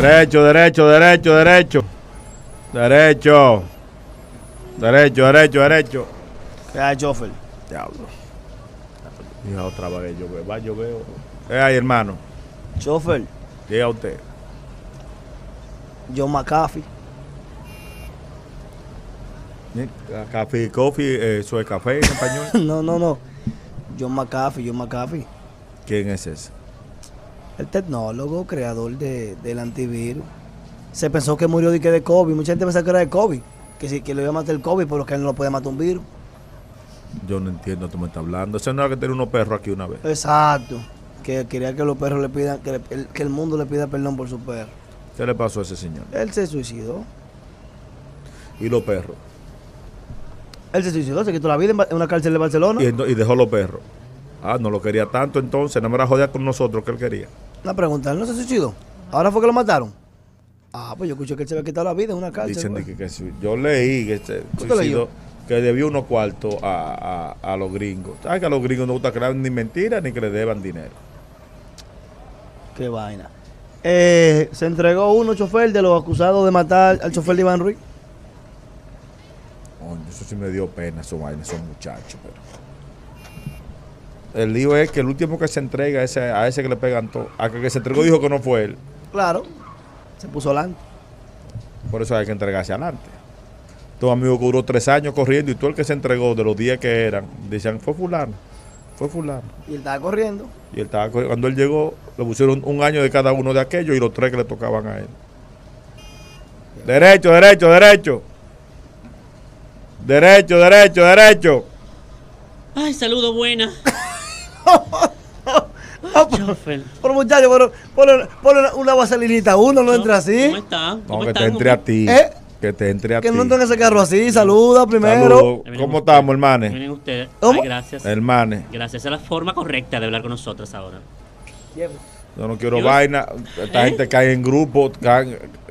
Derecho, derecho, derecho, derecho. Derecho. Derecho, derecho, derecho. Queda chofer. Diablo. Mira otra vez yo veo. Va, yo veo. ¿Qué hay, hermano? Chofer. Diga usted. Yo McAfee. Café, coffee, eso es café en español. No. John McAfee. ¿Quién es ese? El tecnólogo, creador del antivirus. Se pensó que murió de COVID. Mucha gente pensaba que era de COVID. Que lo iba a matar el COVID, pero que él no lo puede matar un virus. Yo no entiendo, tú me estás hablando. Eso no era que tenía unos perros aquí una vez. Exacto. Que quería que los perros le pidan, que el mundo le pida perdón por su perro. ¿Qué le pasó a ese señor? Él se suicidó. ¿Y los perros? Él se suicidó, se quitó la vida en una cárcel de Barcelona. Y dejó los perros. Ah, no lo quería tanto entonces, no me la jodía con nosotros que él quería. Una pregunta, ¿él no se suicidó? ¿Ahora fue que lo mataron? Ah, pues yo escuché que él se había quitado la vida en una cárcel. Dicen que yo leí que se suicidó, que debió unos cuartos a los gringos. ¿Sabes que a los gringos no gusta crear ni mentiras ni que le deban dinero? Qué vaina. Se entregó uno chofer de los acusados de matar al chofer de Iván Ruiz. Eso sí me dio pena, esos muchachos. Pero el lío es que el último que se entrega a ese que le pegan todo. A que se entregó dijo que no fue él. Claro, se puso adelante. Por eso hay que entregarse adelante. Tu amigo que duró 3 años corriendo y tú el que se entregó de los 10 que eran, decían, fue fulano. Y él estaba corriendo. Cuando él llegó, le pusieron 1 año de cada uno de aquellos y los 3 que le tocaban a él. Derecho. Derecho. Ay, saludo buena. Por muchacho, por una vaselinita, uno no entra así. ¿Cómo está? No, que te entre a ti. Que te entre a ti. Que no entre en ese carro así, saluda primero. ¿Cómo estamos, hermanes? Miren ustedes. Gracias. Hermanes. Gracias a la forma correcta de hablar con nosotros ahora. Yo no quiero vaina. Esta gente cae en grupo,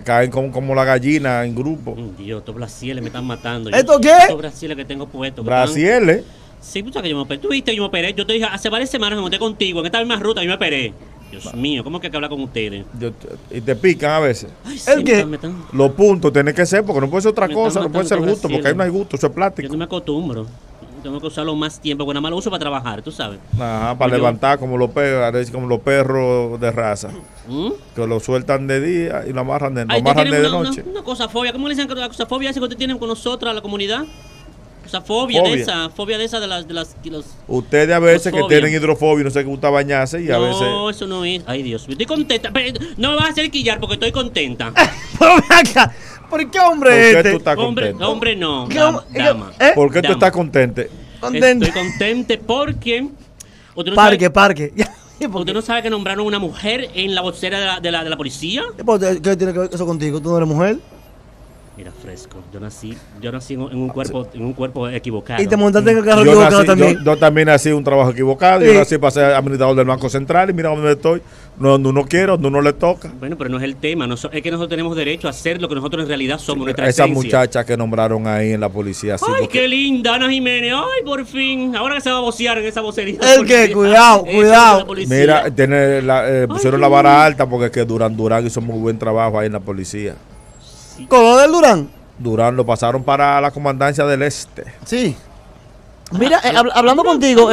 caen como la gallina en grupo. Dios, estos brasiles me están matando. ¿Esto qué? Estos brasiles que tengo puestos. ¿Brasiles? Sí, puta, que yo me operé. Tú viste, yo me operé. Yo te dije, hace varias semanas me monté contigo. En esta misma ruta yo me operé. Dios mío, ¿cómo que hay que hablar con ustedes? Y te pican a veces. Ay, sí, los puntos tienen que ser, porque no puede ser otra cosa, no puede ser gusto, porque ahí no hay gusto, eso es plástico. Yo no me acostumbro. Tengo que usarlo más tiempo, porque nada más lo uso para trabajar, tú sabes. Ajá, para levantar como los perros de raza. ¿Mm? Que lo sueltan de día y lo amarran de noche. Una cosafobia, ¿cómo le dicen que la cosafobia esa que ustedes tienen con nosotros, la comunidad? Fobia de esa de las ustedes a veces que tienen hidrofobia, no sé, que gusta bañarse y a veces... No, eso no es... Ay, Dios, estoy contenta. Pero no me vas a hacer quillar porque estoy contenta. ¿Por qué hombre este? ¿Por qué tú estás contenta? Hombre no, dama. ¿Por qué tú estás contenta? Estoy contenta porque... Parque. ¿Usted no sabe que nombraron una mujer en la vocera de la policía? ¿Qué tiene que ver eso contigo? ¿Tú no eres mujer? Mira, fresco. Yo nací en un cuerpo equivocado. Y te montaste en el carro equivocado también. Yo también nací un trabajo equivocado. Sí. Yo nací para ser administrador del Banco Central y mira dónde estoy. No, no quiero, no le toca. Bueno, pero no es el tema. Es que nosotros tenemos derecho a hacer lo que nosotros en realidad somos. Sí, esa muchacha que nombraron ahí en la policía. Así ¡ay, qué linda, Ana Jiménez! ¡Ay, por fin! Ahora que se va a vocear en esa vocería. Es que, cuidado. Mira, pusieron la vara alta porque es que Durán hizo muy buen trabajo ahí en la policía. ¿Con lo del Durán? Durán lo pasaron para la comandancia del Este. Sí. Mira, hablando contigo,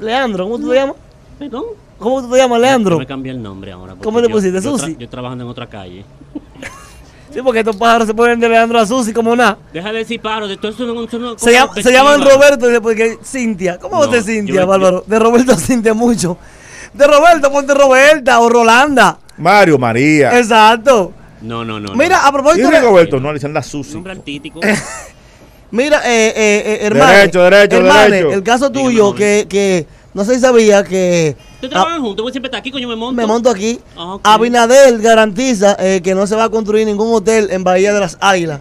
Leandro, ¿cómo tú te llamas? ¿Perdón? ¿Cómo tú te llamas, Leandro? Me cambié el nombre ahora. ¿Cómo le pusiste, Susi? Yo trabajando en otra calle. Sí, porque estos pájaros se ponen de Leandro a Susi como nada. Deja de decir pájaros, de todo eso no. Se llaman Roberto y después que Cintia. ¿Cómo vos te Cintia, Bárbaro? De Roberto a Cintia mucho. De Roberto, ponte Roberta o Rolanda. Mario, María. Exacto. No. Mira, a propósito de Roberto, no le dicen la Susi. Nombre artístico. Mira, hermano. Derecho. El caso tuyo, que no sé si sabía que... ¿Tú trabajas juntos? Siempre estás aquí, coño, me monto. Me monto aquí. Ah, okay. Abinader garantiza que no se va a construir ningún hotel en Bahía de las Águilas.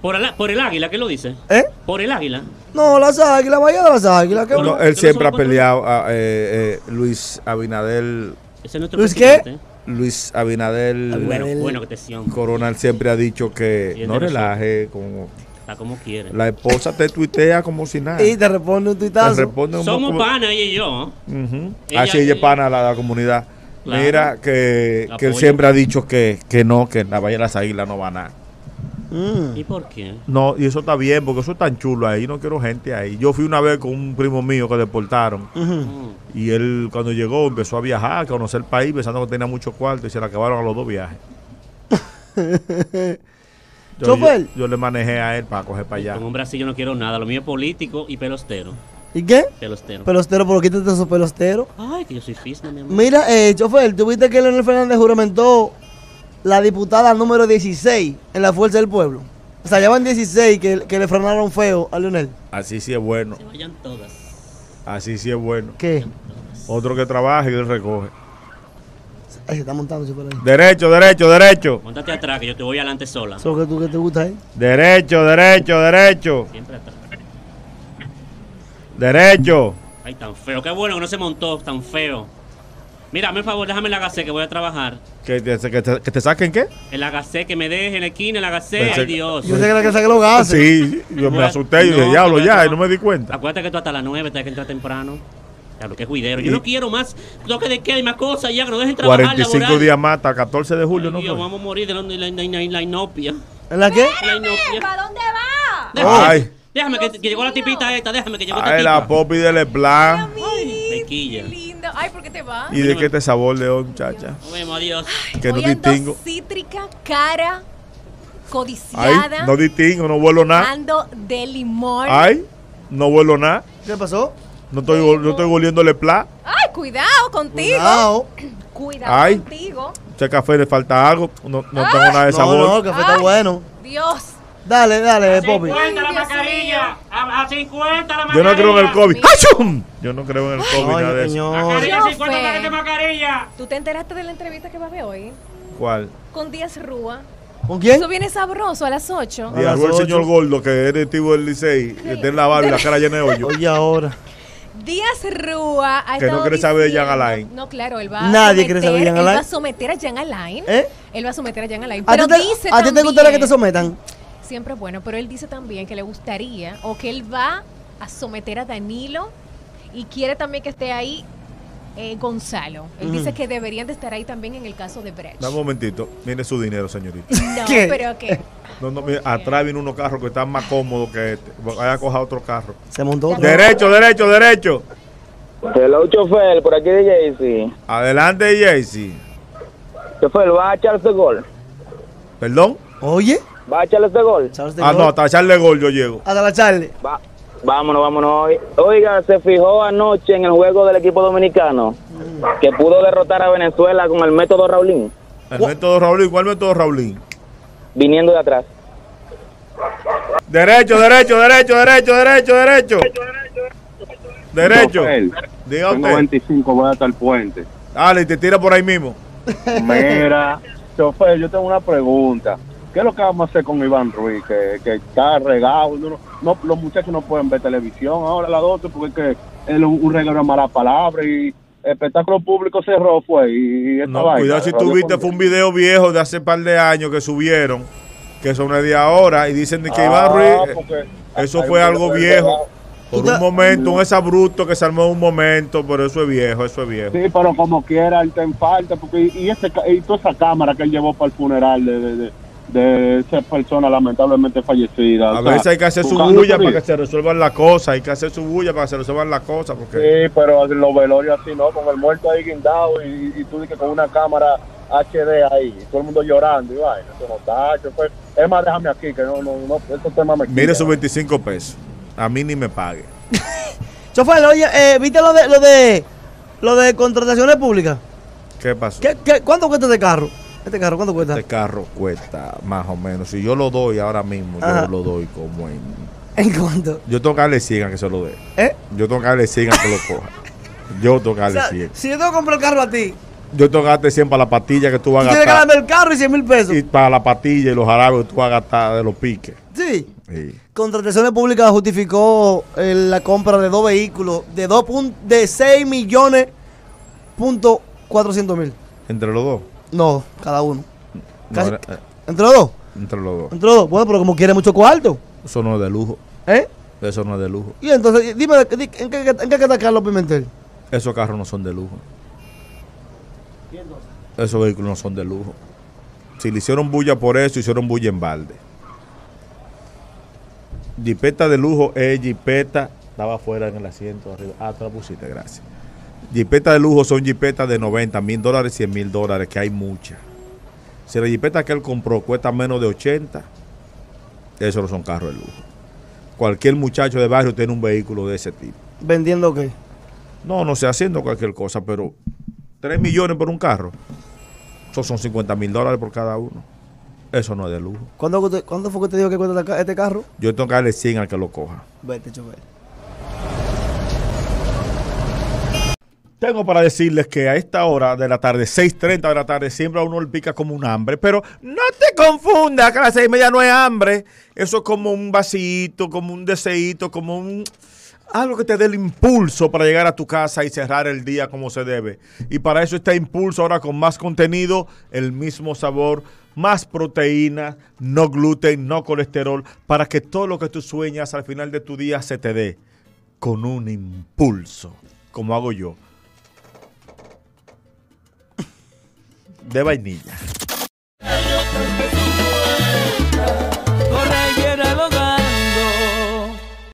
¿Por el águila? ¿Qué lo dice? ¿Eh? ¿Por el águila? No, las águilas, Bahía de las Águilas. ¿Qué no, él siempre ha peleado a Luis Abinader. ¿Ese es nuestro presidente? ¿Qué? Luis Abinader, bueno que te siento. Coronel siempre ha dicho que no relaje, como quiere. La esposa te tuitea como si nada. Y te responde un tuitazo. Somos pana, ella y yo. Así ella es pana la comunidad. Claro. Mira, que él siempre ha dicho que no, que en la Bahía de las Águilas no va a nada. ¿Y por qué? No, y eso está bien, porque eso es tan chulo ahí, no quiero gente ahí. Yo fui una vez con un primo mío que deportaron, y él cuando llegó empezó a viajar, a conocer el país, pensando que tenía mucho cuarto, y se le acabaron a los dos viajes. yo le manejé a él para coger para allá. Con un Brasil yo no quiero nada, lo mío es político y pelostero. ¿Y qué? Pelostero. Pelostero, ¿por qué quítate esos pelostero? Ay, que yo soy fisna, mi amor. Mira, chofer, ¿tú viste que Leonel Fernández juramentó la diputada número 16 en la Fuerza del Pueblo? O sea, ya van 16 que le frenaron feo a Leonel. Así sí es bueno. Se vayan todas. Así sí es bueno. ¿Qué? Otro que trabaje y él recoge. Ay, se está montando, chofer, ahí. Derecho, derecho, derecho. Montate atrás, que yo te voy adelante sola. ¿Solo que tú que te gusta ahí? Derecho, derecho, derecho. Siempre atrás. Derecho. Ay, tan feo. Qué bueno que no se montó, tan feo. Mira, hazme el favor, déjame el agacé que voy a trabajar. ¿Que te saquen qué? El agacé, que me deje en la esquina, el agacé. Pensé, ay, Dios. Yo sé que era que saque los gases. Sí, yo me asusté y dije, diablo, ya, y no me di cuenta. Acuérdate que tú hasta las 9 tienes que entrar temprano. Claro, que es juidero. Yo no quiero más toque de queda y más cosas, ya que no dejen trabajar. 45 laboral. Días más hasta 14 de julio, ay, ¿no? Dios, fue? Vamos a morir de la inopia. ¿En la qué? La inopia. ¿Para dónde va? Déjame. Ay. Déjame que llegó la tipita esta, déjame que llegó esta tipa. Ay, la popi de LeBlanc. Ay, qué lindo. Ay, ¿por qué te vas? ¿Y de qué te sabor de hoy, muchacha? Nos vemos, adiós. Ay, que no distingo. Cítrica, cara, codiciada. Ay, no distingo, no vuelo nada. Ando de limón. Ay, no vuelo nada. ¿Qué pasó? No estoy volviéndole pla. Ay, cuidado contigo. Cuidado ay, contigo. Este café le falta algo. No tengo nada de sabor. No, el café está bueno. Dios. Dale, Popi. A 50 la mascarilla. Yo no creo en el COVID. ¡Achum! Yo no creo en el COVID, ay, nada de eso. Mascarilla, 50 paquetes de mascarilla. ¿Tú te enteraste de la entrevista que va a ver hoy? ¿Cuál? Con Díaz Rúa. ¿Con quién? Eso viene sabroso a las 8. Díaz Rúa, el señor gordo, que es directivo del Licey, que está en la barba y la cara llena de hoyo. Oye, ahora. Díaz Rúa ha que no quiere saber de Jan Alain. No, claro, él va nadie quiere saber de Jan Alain. Él va a someter a Jan Alain. Él va a someter a Jan Alain. Pero dice ¿a ti te gusta la que te sometan? Siempre es bueno, pero él dice también que le gustaría o que él va a someter a Danilo y quiere también que esté ahí Gonzalo. Él dice que deberían de estar ahí también en el caso de Brecht. Dame un momentito, mire su dinero, señorita. No, ¿qué? Pero ¿qué? No, mire, atrás viene unos carros que están más cómodos que este. Vaya a coger otro carro. Se montó. Derecho. Hello, chofer, por aquí de Jay-Z. Adelante, Jay-Z. Chofer, ¿va a echarse gol? ¿Perdón? Oye. ¿Va a echarle este gol? No, hasta echarle gol yo llego. Hasta la echarle. Vámonos. Oiga, se fijó anoche en el juego del equipo dominicano que pudo derrotar a Venezuela con el método Raulín. ¿El método Raulín? ¿Cuál método Raulín? Viniendo de atrás. Derecho. Diga usted. Tengo 25, voy hasta el puente. Dale, y te tira por ahí mismo. Mira, chofer, yo tengo una pregunta. ¿Qué es lo que vamos a hacer con Iván Ruiz? Que está regado. No, los muchachos no pueden ver televisión ahora a las 12 porque es un regalo de mala palabra y el espectáculo público cerró, fue. Y no, vaina, cuidado si tú viste, fue un video viejo de hace un par de años que subieron, que son de ahora, y dicen que Iván Ruiz, eso fue algo viejo. Por un momento, un exabrupto que se armó un momento, pero eso es viejo. Sí, pero como quiera, él te en falta, porque y toda esa cámara que él llevó para el funeral de esa persona lamentablemente fallecida. A veces hay que hacer su bulla para que se resuelvan las cosas, porque... Sí, pero los velorios así no, con el muerto ahí guindado y tú dices con una cámara HD ahí, todo el mundo llorando y vaina, eso no está, pues, es más, déjame aquí, que no, esos temas me quitan. Mire sus 25 pesos, a mí ni me pague. Chofer, oye, ¿viste lo de contrataciones públicas? ¿Qué pasó? ¿Cuánto cuesta este carro? ¿Cuánto cuesta? Este carro cuesta más o menos. Si yo lo doy ahora mismo, yo lo doy como en... ¿En cuánto? Yo tengo que darle 100 a que se lo dé. Yo tengo que darle 100 a que lo coja. Yo tengo que darle 100. Si yo tengo que comprar el carro a ti... Yo tengo que darte 100 para la pastilla que tú vas a gastar. Tienes que darme el carro y 100,000 pesos. Y para la pastilla y los jarabes que tú vas a gastar de los piques. Sí. Contrataciones Públicas justificó la compra de 2 vehículos de 6.400.000. ¿Entre los dos? No, cada uno. Casi, no, ¿entre los dos? Entre los dos. Bueno, pero como quiere mucho cuarto. Eso no es de lujo. Eso no es de lujo. Y entonces, dime, ¿en qué está Carlos Pimentel? Esos carros no son de lujo. Esos vehículos no son de lujo. Si le hicieron bulla por eso, hicieron bulla en balde. Jipeta de lujo es jipeta. Estaba afuera en el asiento arriba. Ah, te la pusiste, gracias. Jipetas de lujo son jipetas de $90,000, $100,000, que hay muchas. Si la jipeta que él compró cuesta menos de 80, eso no son carros de lujo. Cualquier muchacho de barrio tiene un vehículo de ese tipo. ¿Vendiendo qué? No, no sé, haciendo cualquier cosa, pero 3 millones por un carro. Eso son $50,000 por cada uno. Eso no es de lujo. ¿Cuándo fue que te dijo que cuesta este carro? Yo tengo que darle 100 al que lo coja. Vete, chofer. Tengo para decirles que a esta hora de la tarde, 6:30 de la tarde, siempre a uno le pica como un hambre. Pero no te confundas, que a las 6:30 no es hambre. Eso es como un vacío, como un deseito, como un... algo que te dé el impulso para llegar a tu casa y cerrar el día como se debe. Y para eso está Impulso ahora con más contenido, el mismo sabor, más proteína, no gluten, no colesterol, para que todo lo que tú sueñas al final de tu día se te dé con un impulso, como hago yo. De vainilla.